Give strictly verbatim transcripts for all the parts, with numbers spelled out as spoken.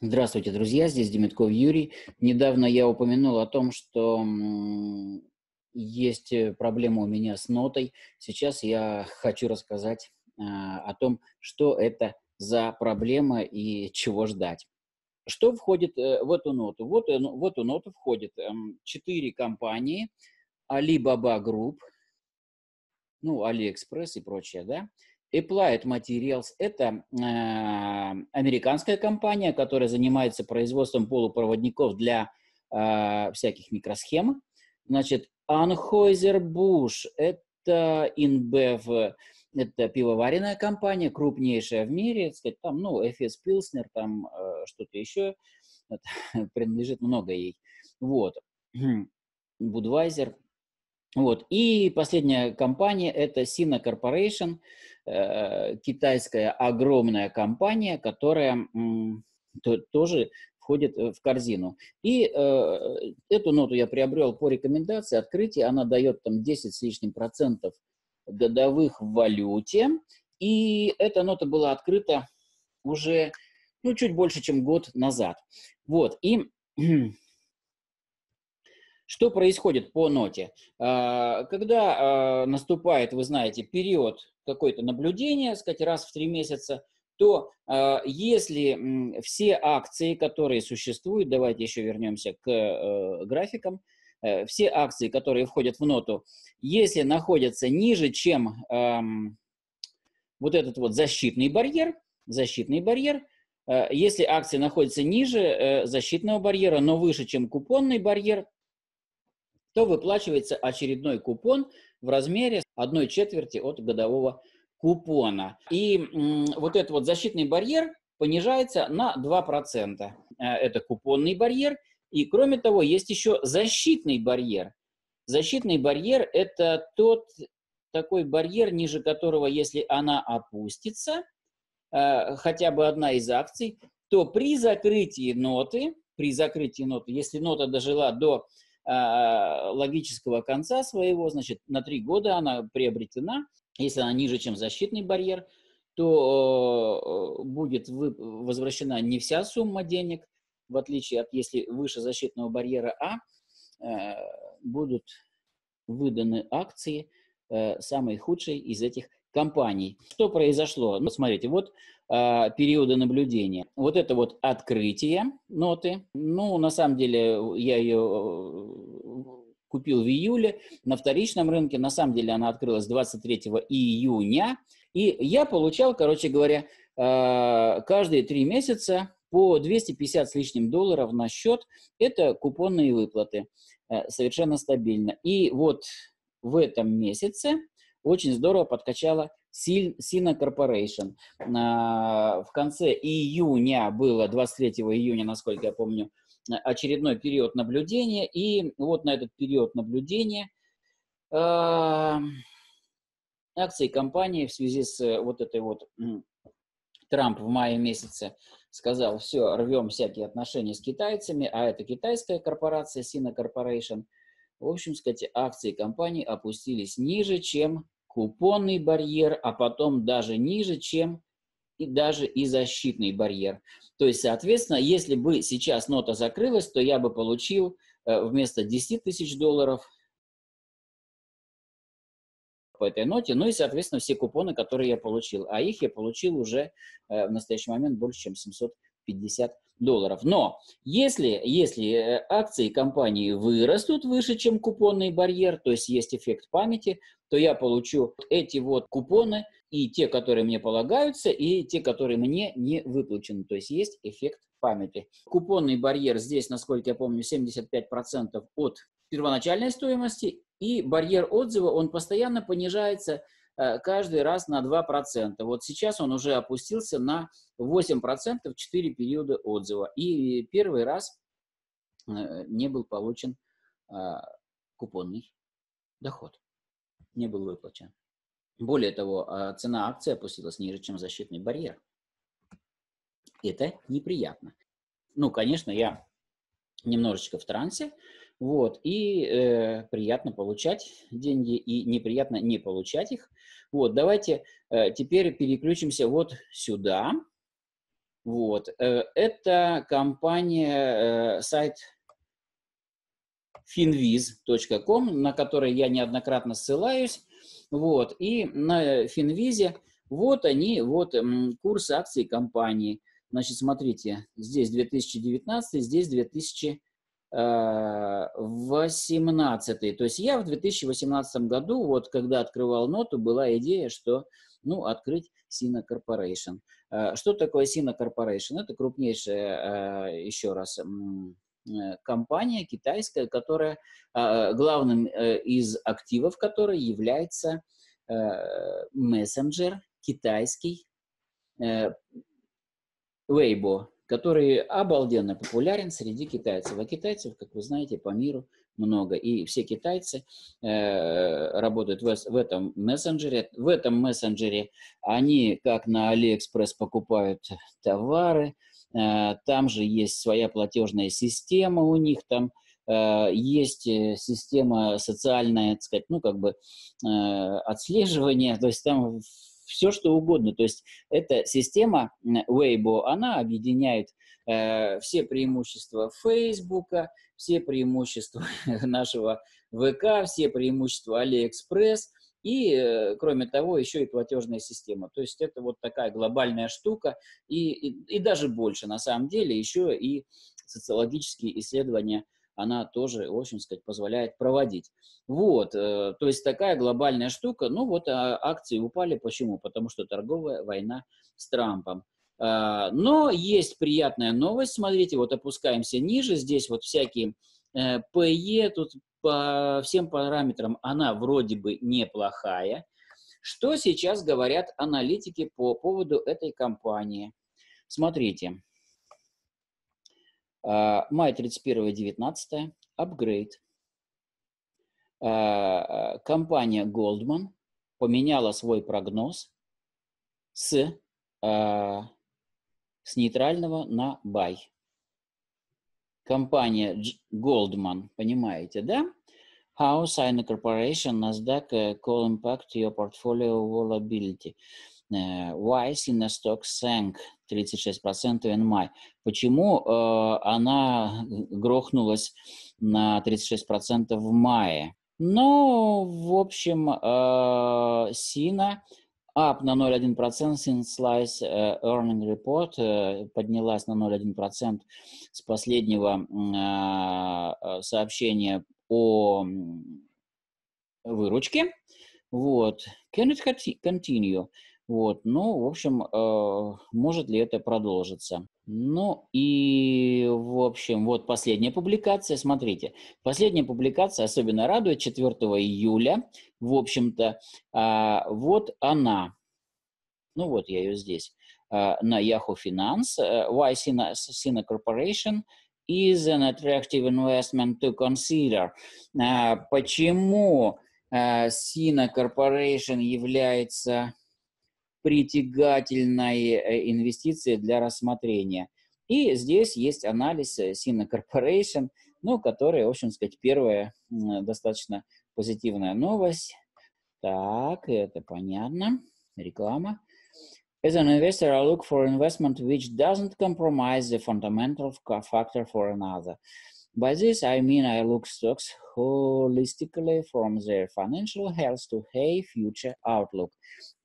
Здравствуйте, друзья, здесь Демидков Юрий. Недавно я упомянул о том, что есть проблема у меня с нотой. Сейчас я хочу рассказать о том, что это за проблема и чего ждать. Что входит в эту ноту? Вот, в эту ноту входит четыре компании: Alibaba Group, ну, AliExpress и прочее, да. Applied Materials – это э, американская компания, которая занимается производством полупроводников для э, всяких микросхем. Значит, Anheuser-Busch – это InBev, это пивоваренная компания, крупнейшая в мире, так сказать, там, ну, эф эс Pilsner, там э, что-то еще, это, принадлежит много ей. Вот, Budweiser. Вот. И последняя компания – это Sina Corporation, э, китайская огромная компания, которая м, то, тоже входит в корзину. И э, эту ноту я приобрел по рекомендации открытия. Она дает там десять с лишним процентов годовых в валюте. И эта нота была открыта уже ну, чуть больше, чем год назад. Вот. И... Что происходит по ноте? Когда наступает, вы знаете, период какой-то наблюдения, сказать, раз в три месяца, то если все акции, которые существуют, давайте еще вернемся к графикам, все акции, которые входят в ноту, если находятся ниже, чем вот этот вот защитный барьер, защитный барьер, если акции находятся ниже защитного барьера, но выше, чем купонный барьер, то выплачивается очередной купон в размере одной четверти от годового купона. И м, вот этот вот защитный барьер понижается на два процента. Это купонный барьер. И кроме того, есть еще защитный барьер. Защитный барьер – это тот такой барьер, ниже которого, если она опустится, э, хотя бы одна из акций, то при закрытии ноты, при закрытии ноты, если нота дожила до логического конца своего, значит, на три года она приобретена. Если она ниже, чем защитный барьер, то будет возвращена не вся сумма денег, в отличие от если выше защитного барьера, а будут выданы акции самой худшей из этих компаний. Что произошло? Ну, смотрите, вот э, периоды наблюдения. Вот это вот открытие ноты. Ну, на самом деле, я ее купил в июле на вторичном рынке. На самом деле, она открылась двадцать третьего июня. И я получал, короче говоря, э, каждые три месяца по двести пятьдесят с лишним долларов на счет. Это купонные выплаты. Э, совершенно стабильно. И вот в этом месяце очень здорово подкачала Sina Corporation. В конце июня было, двадцать третьего июня, насколько я помню, очередной период наблюдения. И вот на этот период наблюдения акции компании в связи с вот этой вот... Трамп в мае месяце сказал: все, рвем всякие отношения с китайцами, а это китайская корпорация Sina Corporation. В общем, сказать, акции компании опустились ниже, чем купонный барьер, а потом даже ниже, чем и даже и защитный барьер. То есть, соответственно, если бы сейчас нота закрылась, то я бы получил вместо десяти тысяч долларов по этой ноте, ну и, соответственно, все купоны, которые я получил. А их я получил уже в настоящий момент больше, чем семьсот пятьдесят долларов. Но если, если акции компании вырастут выше, чем купонный барьер, то есть есть эффект памяти, то я получу эти вот купоны, и те, которые мне полагаются, и те, которые мне не выплачены. То есть есть эффект памяти. Купонный барьер здесь, насколько я помню, семьдесят пять процентов от первоначальной стоимости, и барьер отзыва, он постоянно понижается каждый раз на два процента. Вот сейчас он уже опустился на восемь процентов в четыре периода отзыва. И первый раз не был получен купонный доход, не был выплачен. Более того, цена акции опустилась ниже, чем защитный барьер. Это неприятно. Ну, конечно, я немножечко в трансе, Вот. И э, приятно получать деньги и неприятно не получать их. Вот. Давайте э, теперь переключимся вот сюда. Вот. Э, это компания, э, сайт финвиз точка ком, на который я неоднократно ссылаюсь. Вот. И на Финвизе вот они, вот м, курс акций компании. Значит, смотрите, здесь две тысячи девятнадцатый, здесь две тысячи восемнадцатый. То есть я в две тысячи восемнадцатом году, вот когда открывал ноту, была идея, что, ну, открыть Sina Corporation. Что такое Sina Corporation? Это крупнейшая, еще раз, компания китайская, которая главным из активов которой является мессенджер китайский Weibo, который обалденно популярен среди китайцев. А китайцев, как вы знаете, по миру много. И все китайцы э, работают в, в этом мессенджере. В этом мессенджере они, как на AliExpress, покупают товары. Э, там же есть своя платежная система у них. Там э, есть система социальная, так сказать, ну, как бы э, отслеживания. То есть там все, что угодно. То есть эта система Weibo, она объединяет э, все преимущества Facebook, все преимущества нашего ВК, все преимущества AliExpress и, э, кроме того, еще и платежная система. То есть это вот такая глобальная штука и, и, и даже больше, на самом деле, еще и социологические исследования она тоже, в общем сказать, позволяет проводить. Вот, то есть такая глобальная штука. Ну вот акции упали. Почему? Потому что торговая война с Трампом. Но есть приятная новость. Смотрите, вот опускаемся ниже. Здесь вот всякие пэ е, тут по всем параметрам она вроде бы неплохая. Что сейчас говорят аналитики по поводу этой компании? Смотрите. май тридцать первого — девятнадцатое, апгрейд. Компания Goldman поменяла свой прогноз с, с нейтрального на buy. Компания Goldman, понимаете, да? How Sina Corporation, NASDAQ, call impact your portfolio volatility. Why Sina stock sank тридцать шесть процентов in May. Почему э, она грохнулась на тридцать шесть процентов в мае? Ну, в общем, э, Sina up на ноль целых одна десятая процента since last э, earning report, э, поднялась на ноль целых одна десятая процента с последнего э, сообщения о выручке. Вот. Can it continue? Вот, ну, в общем, э, может ли это продолжиться? Ну, и, в общем, вот последняя публикация, смотрите. Последняя публикация особенно радует, четвёртого июля, в общем-то, э, вот она. Ну, вот я ее здесь, э, на Yahoo Finance. Why Sina, Sina Corporation is an attractive investment to consider. Э, почему э, Sina Corporation является притягательной инвестиции для рассмотрения. И здесь есть анализ Sina Corporation, ну, который, в общем сказать, первая достаточно позитивная новость. Так, это понятно. Реклама. As an investor, I look for investment which doesn't compromise the fundamental factor for another. By this, I mean I look stocks holistically from their financial health to a future outlook.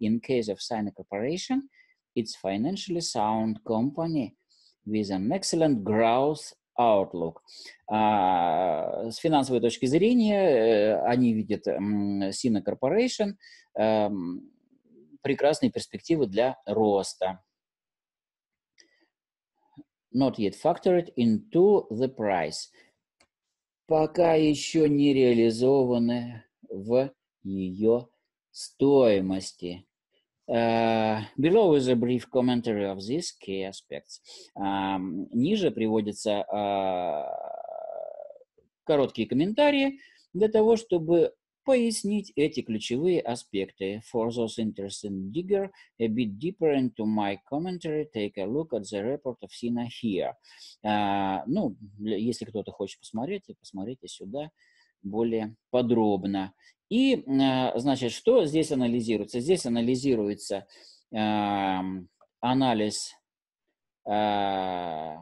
In case of Sina Corporation, it's financially sound company with an excellent growth outlook. А, с финансовой точки зрения, они видят Sina Corporation э, прекрасные перспективы для роста. Not yet factored into the price. Пока еще не реализованы в ее стоимости. Uh, below is a brief commentary of these key aspects. Uh, ниже приводятся uh, короткие комментарии для того, чтобы пояснить эти ключевые аспекты. For those interested digger, a bit deeper into my commentary, take a look at the report of Sina here. Uh, ну, если кто-то хочет посмотреть, посмотрите сюда более подробно. И, uh, значит, что здесь анализируется? Здесь анализируется uh, анализ uh,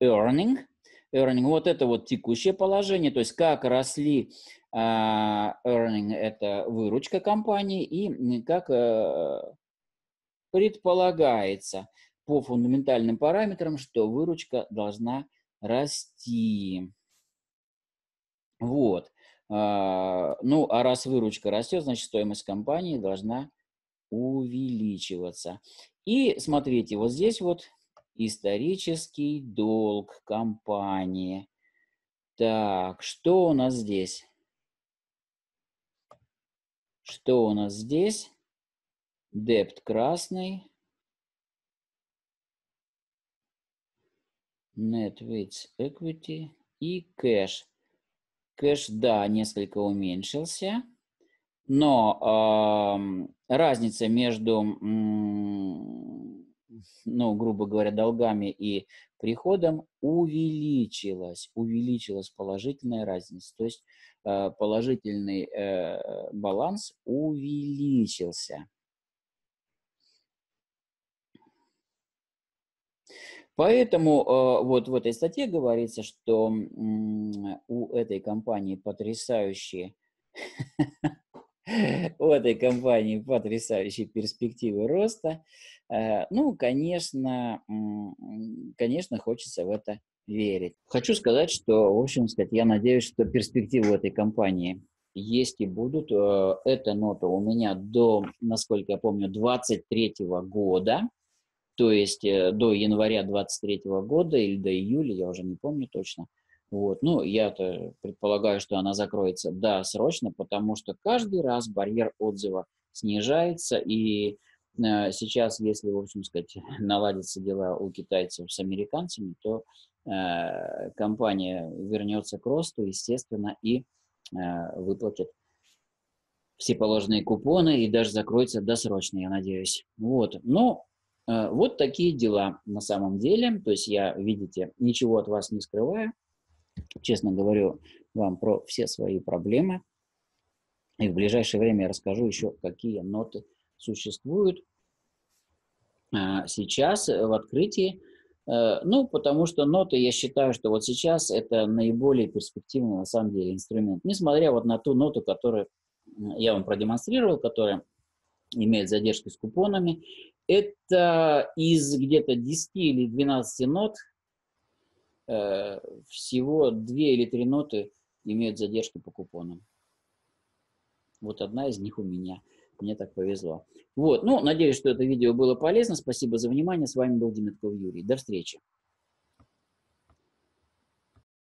earning. Earning, вот это вот текущее положение, то есть как росли uh, earning, это выручка компании, и как uh, предполагается по фундаментальным параметрам, что выручка должна расти. Вот. Uh, ну, а раз выручка растет, значит, стоимость компании должна увеличиваться. И смотрите, вот здесь вот исторический долг компании. Так, что у нас здесь? Что у нас здесь? Депт красный. Net with equity и кэш. Кэш, да, несколько уменьшился. Но э, разница между... ну, грубо говоря, долгами и приходом увеличилась, увеличилась положительная разница, то есть э, положительный э, баланс увеличился. Поэтому э, вот в этой статье говорится, что э, у этой компании потрясающие у этой компании потрясающие перспективы роста. Ну, конечно, конечно, хочется в это верить. Хочу сказать, что, в общем, сказать, я надеюсь, что перспективы этой компании есть и будут. Эта нота у меня до, насколько я помню, двадцать третьего года, то есть до января двадцать третьего года или до июля, я уже не помню точно. Вот. Ну, я-то предполагаю, что она закроется досрочно, потому что каждый раз барьер отзыва снижается, и сейчас, если, в общем сказать, наладятся дела у китайцев с американцами, то э, компания вернется к росту, естественно, и э, выплатит все положенные купоны и даже закроется досрочно, я надеюсь. Вот, но э, вот такие дела на самом деле. То есть я, видите, ничего от вас не скрываю. Честно говорю вам про все свои проблемы. И в ближайшее время я расскажу еще, какие ноты существуют сейчас в открытии, ну, потому что ноты, я считаю, что вот сейчас это наиболее перспективный, на самом деле, инструмент, несмотря вот на ту ноту, которую я вам продемонстрировал, которая имеет задержки с купонами, это из где-то десяти или двенадцати нот, всего две или три ноты имеют задержки по купонам. Вот одна из них у меня. Мне так повезло. Вот. Ну, надеюсь, что это видео было полезно. Спасибо за внимание. С вами был Демидков Юрий. До встречи.